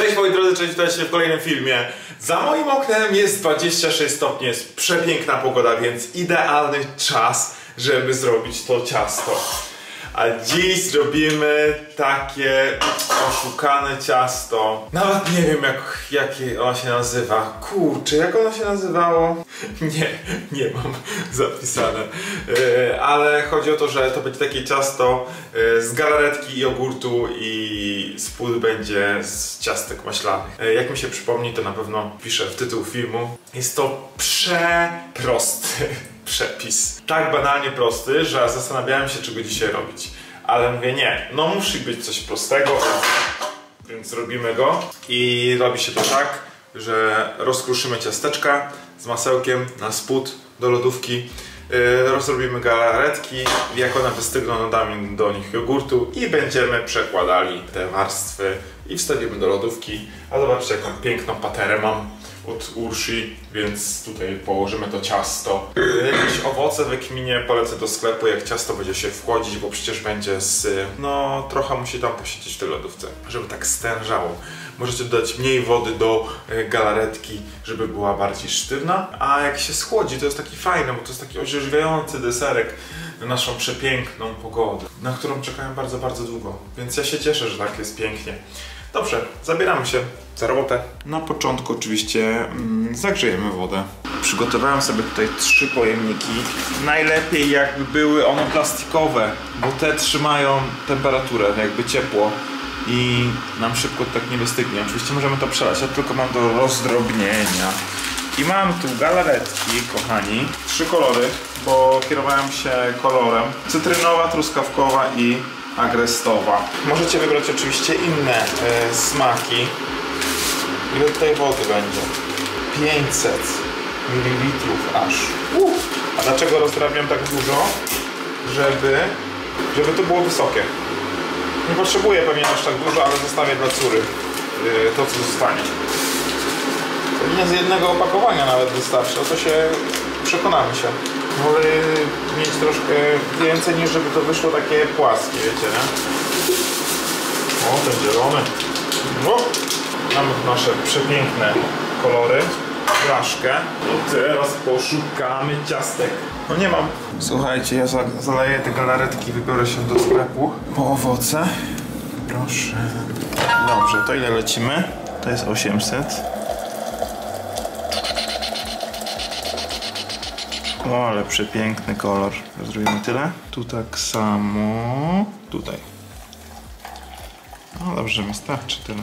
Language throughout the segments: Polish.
Cześć moi drodzy, cześć, witajcie w kolejnym filmie. Za moim oknem jest 26 stopni, jest przepiękna pogoda, więc idealny czas, żeby zrobić to ciasto. A dziś zrobimy takie oszukane ciasto. Nawet nie wiem jakie ono się nazywa. Kurczę, jak ono się nazywało? Nie mam zapisane. Ale chodzi o to, że to będzie takie ciasto z galaretki i jogurtu i spód będzie z ciastek maślanych. Jak mi się przypomni, to na pewno piszę w tytuł filmu. Jest to przeprosty przepis. Tak banalnie prosty, że zastanawiałem się, czego dzisiaj robić. Ale mówię, nie, no musi być coś prostego, więc robimy go. I robi się to tak, że rozkruszymy ciasteczka z masełkiem na spód do lodówki. Rozrobimy galaretki, jak one wystygną, dodamy do nich jogurtu i będziemy przekładali te warstwy i wstawimy do lodówki. A zobaczcie, jaką piękną paterę mam od Urshi, więc tutaj położymy to ciasto. Jakieś owoce we kminie polecę do sklepu, jak ciasto będzie się wchłodzić, bo przecież będzie no trochę musi tam posiedzieć w tej lodówce, żeby tak stężało. Możecie dodać mniej wody do galaretki, żeby była bardziej sztywna, a jak się schłodzi, to jest taki fajny, bo to jest taki orzeźwiający deserek na naszą przepiękną pogodę, na którą czekałem bardzo, bardzo długo, więc ja się cieszę, że tak jest pięknie. Dobrze, zabieramy się za robotę. Na początku oczywiście zagrzejemy wodę. Przygotowałem sobie tutaj trzy pojemniki. Najlepiej jakby były one plastikowe, bo te trzymają temperaturę, jakby ciepło i nam szybko tak nie wystygnie. Oczywiście możemy to przelać, ja tylko mam do rozdrobnienia. I mam tu galaretki, kochani, trzy kolory, bo kierowałem się kolorem. Cytrynowa, truskawkowa i agrestowa. Możecie wybrać oczywiście inne smaki. Ile tutaj wody będzie? 500 ml aż. A dlaczego rozdrabiam tak dużo? Żeby to było wysokie. Nie potrzebuję pewnie aż tak dużo, ale zostawię dla córy to, co zostanie. To nie z jednego opakowania nawet wystarczy, o to się przekonamy się. Wolę mieć troszkę więcej, niż żeby to wyszło takie płaskie, wiecie, nie? O, ten zielony. O! Mamy nasze przepiękne kolory. Graszkę. I teraz poszukamy ciastek. No nie mam. Słuchajcie, ja zaleję te galaretki, wybiorę się do sklepu po owoce. Proszę. Dobrze, to ile lecimy? To jest 800. O, ale przepiękny kolor. Zrobimy tyle. Tu tak samo. Tutaj. No dobrze, mi starczy tyle.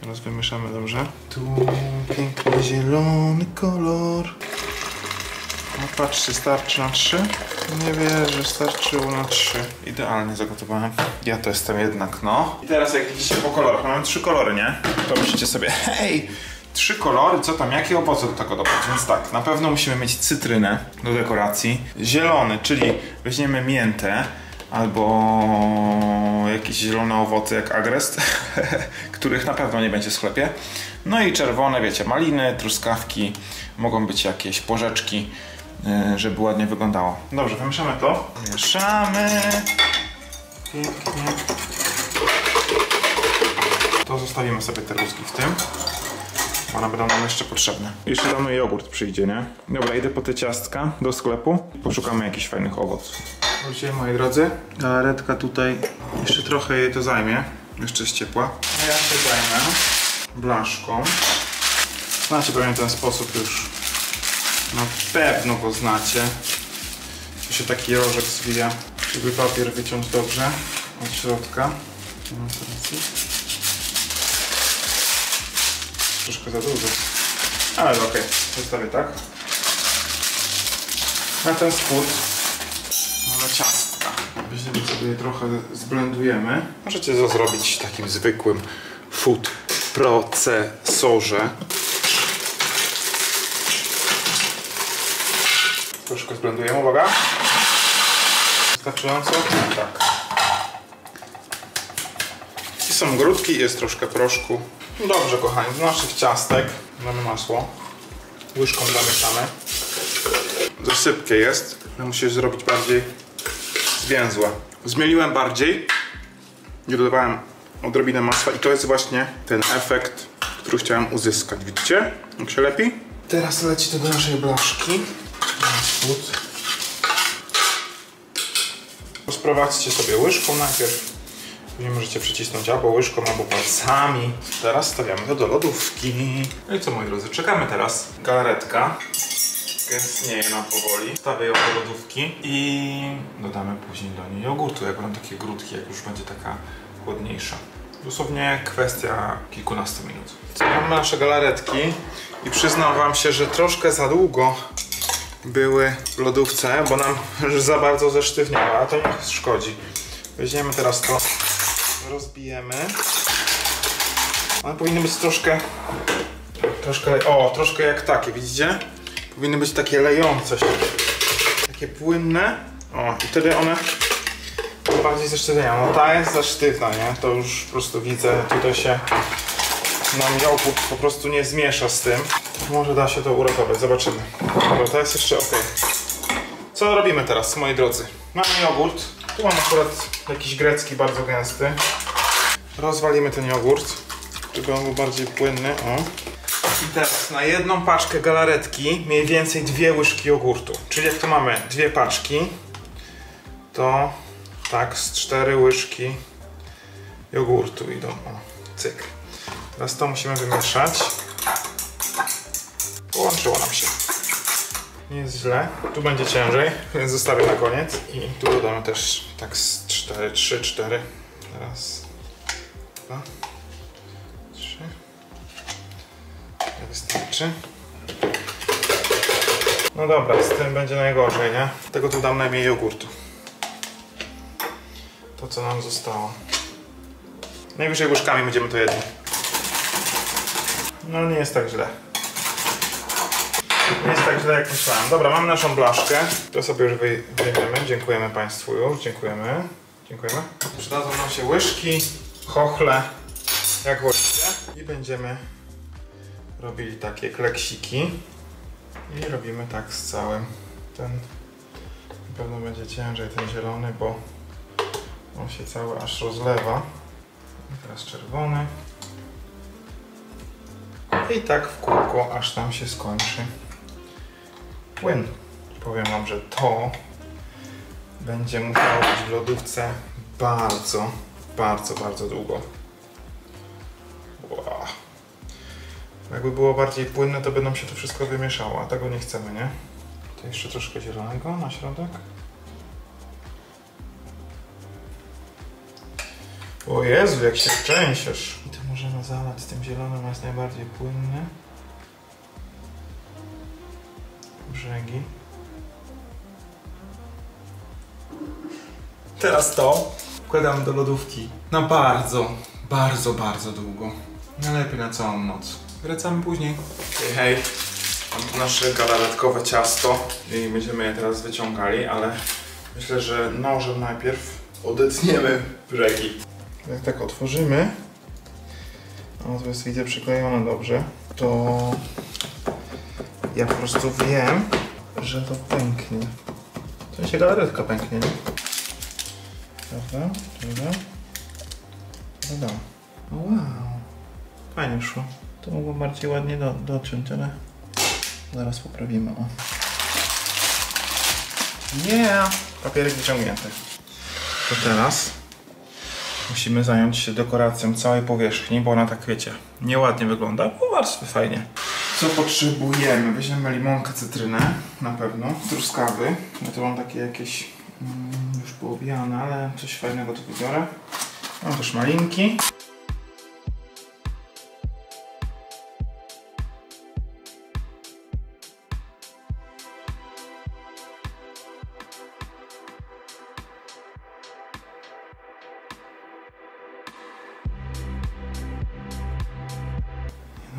Teraz wymieszamy dobrze. Tu piękny zielony kolor. No patrzcie, starczy na 3. Nie wierzę, starczyło na 3. Idealnie zagotowałem. Ja to jestem jednak, no. I teraz jak widzicie po kolorach, mamy 3 kolory, nie? To myślicie sobie, hej! 3 kolory, co tam, jakie owoce do tego dodać? Więc tak, na pewno musimy mieć cytrynę do dekoracji. Zielony, czyli weźmiemy miętę albo jakieś zielone owoce jak agrest, których na pewno nie będzie w sklepie. No i czerwone, wiecie, maliny, truskawki, mogą być jakieś porzeczki, żeby ładnie wyglądało. Dobrze, wymieszamy to. Mieszamy. Pięknie. To zostawimy sobie te rózgi w tym. One będą nam jeszcze potrzebne. Jeszcze dawno jogurt przyjdzie, nie? Dobra, idę po te ciastka do sklepu. Poszukamy jakichś fajnych owoców. Wróćcie, moi drodzy. Galaretka tutaj. Jeszcze trochę jej to zajmie. Jeszcze jest ciepła. A ja się zajmę blaszką. Znacie pewnie ten sposób już. Na pewno go znacie. Tu się taki rożek zwija. Żeby papier wyciąć dobrze od środka. Troszkę za dużo, ale okej, zostawię tak. Na ten spód mamy ciastka. Weźmiemy sobie je trochę, zblendujemy. Możecie to zrobić w takim zwykłym food procesorze. Troszkę zblendujemy, uwaga. Wystarczająco? Tak. I są grudki, jest troszkę proszku. Dobrze, kochani, z naszych ciastek damy masło. Łyżką zamieszamy. Za sypkie jest. Musisz zrobić bardziej zwięzłe. Zmieliłem bardziej. Dodawałem odrobinę masła i to jest właśnie ten efekt którą chciałem uzyskać. Widzicie? Jak się lepi? Teraz leci to do naszej blaszki. Rozprowadźcie sobie łyżką najpierw. Później możecie przycisnąć albo łyżką, albo palcami. Teraz stawiamy to do lodówki. No i co, moi drodzy, czekamy teraz. Galaretka gęstnieje nam powoli. Stawię ją do lodówki i dodamy później do niej jogurtu, jak będą takie grudki, jak już będzie taka chłodniejsza. Dosłownie kwestia kilkunastu minut. Mamy nasze galaretki i przyznam wam się, że troszkę za długo były w lodówce, bo nam za bardzo zesztywniały, a to nie szkodzi. Weźmiemy teraz to, rozbijemy. One powinny być troszkę jak takie, widzicie? Powinny być takie lejące się, takie płynne. O, i wtedy one bardziej zesztywniają. No ta jest za sztywna, nie? To już po prostu widzę, tutaj się nam jogurt po prostu nie zmiesza z tym. Może da się to uratować, zobaczymy. Dobra, to jest jeszcze ok. Co robimy teraz, moi drodzy? Mamy jogurt. Tu mam akurat jakiś grecki, bardzo gęsty. Rozwalimy ten jogurt, żeby on był bardziej płynny. O. I teraz na jedną paczkę galaretki mniej więcej 2 łyżki jogurtu. Czyli jak to mamy 2 paczki, to tak z 4 łyżki jogurtu idą. O, cyk. Teraz to musimy wymieszać. Połączyło nam się. Nie jest źle. Tu będzie ciężej, więc zostawię na koniec. I tu dodamy też tak z 3, 4. Raz, 2, 3. To wystarczy. No dobra, z tym będzie najgorzej, nie? Dlatego tu dam najmniej jogurtu. To co nam zostało. Najwyżej łyżkami będziemy to jedli. No nie jest tak źle. Nie jest tak źle, jak myślałem. Dobra, mamy naszą blaszkę. To sobie już wyjmiemy. Dziękujemy Państwu już. Dziękujemy. Dziękujemy. Przydadzą nam się łyżki, chochle, jak wolicie. I będziemy robili takie kleksiki. I robimy tak z całym. Ten na pewno będzie ciężej, ten zielony, bo on się cały aż rozlewa. I teraz czerwony. I tak w kółko, aż tam się skończy płyn. Powiem wam, że to będzie musiało być w lodówce bardzo, bardzo, bardzo długo. Wow. Jakby było bardziej płynne, to by nam się to wszystko wymieszało, a tego nie chcemy, nie? To jeszcze troszkę zielonego na środek. O Jezu, jak się trzęsiesz! I to możemy zalać tym zielonym, jest najbardziej płynny. Brzegi. Teraz to wkładam do lodówki na bardzo, bardzo, bardzo długo. Najlepiej na całą noc. Wracamy później. Hej, hej. Mam tu nasze galaretkowe ciasto i będziemy je teraz wyciągali, ale myślę, że nożem najpierw odetniemy brzegi. Jak tak otworzymy, no to jest, widzę, przyklejone dobrze, to ja po prostu wiem, że to pęknie. W sensie galaretka pęknie, nie? Prawda? Dobra. Wow. Fajnie szło. To mogło bardziej ładnie dociąć, ale zaraz poprawimy. O. Yeah! Papierek wyciągnięty. To teraz musimy zająć się dekoracją całej powierzchni, bo ona tak, wiecie, nieładnie wygląda, bo bardzo fajnie. Co potrzebujemy? Weźmiemy limonkę, cytrynę, na pewno, truskawy. Ja tu mam takie jakieś już poobijane, ale coś fajnego tu wybiorę. Mam też malinki.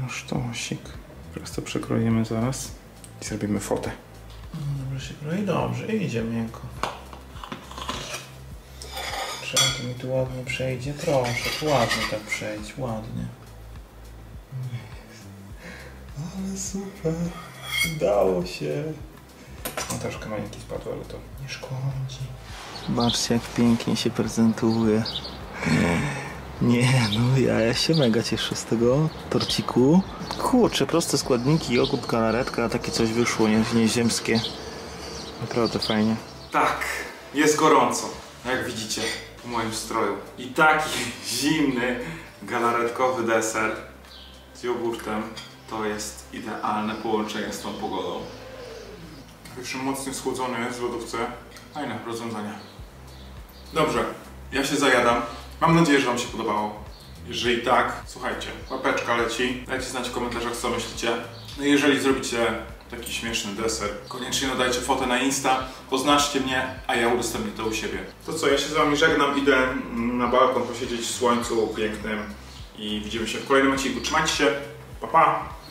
Sztosik. Teraz to przekroimy zaraz i zrobimy fotę. Dobrze się kroi, dobrze, idzie miękko. Czemu to mi tu ładnie przejdzie? Proszę, ładnie tak przejdź, ładnie. Ale super, udało się. No troszkę malinki spadły, ale to nie szkodzi. Zobaczcie, jak pięknie się prezentuje. No. Nie, no ja się mega cieszę z tego torciku. Kurczę, proste składniki, jogurt, galaretka, takie coś wyszło, nieziemskie. Naprawdę fajnie. Tak, jest gorąco, jak widzicie w moim stroju. I taki zimny, galaretkowy deser z jogurtem to jest idealne połączenie z tą pogodą. Jeszcze mocno schłodzony z lodówce. Fajne rozwiązanie. Dobrze, ja się zajadam. Mam nadzieję, że wam się podobało. Jeżeli tak, słuchajcie, łapeczka leci. Dajcie znać w komentarzach, co myślicie. No i jeżeli zrobicie taki śmieszny deser, koniecznie dodajcie fotę na Insta, oznaczcie mnie, a ja udostępnię to u siebie. To co, ja się z wami żegnam, idę na balkon posiedzieć w słońcu pięknym i widzimy się w kolejnym odcinku. Trzymajcie się, pa pa!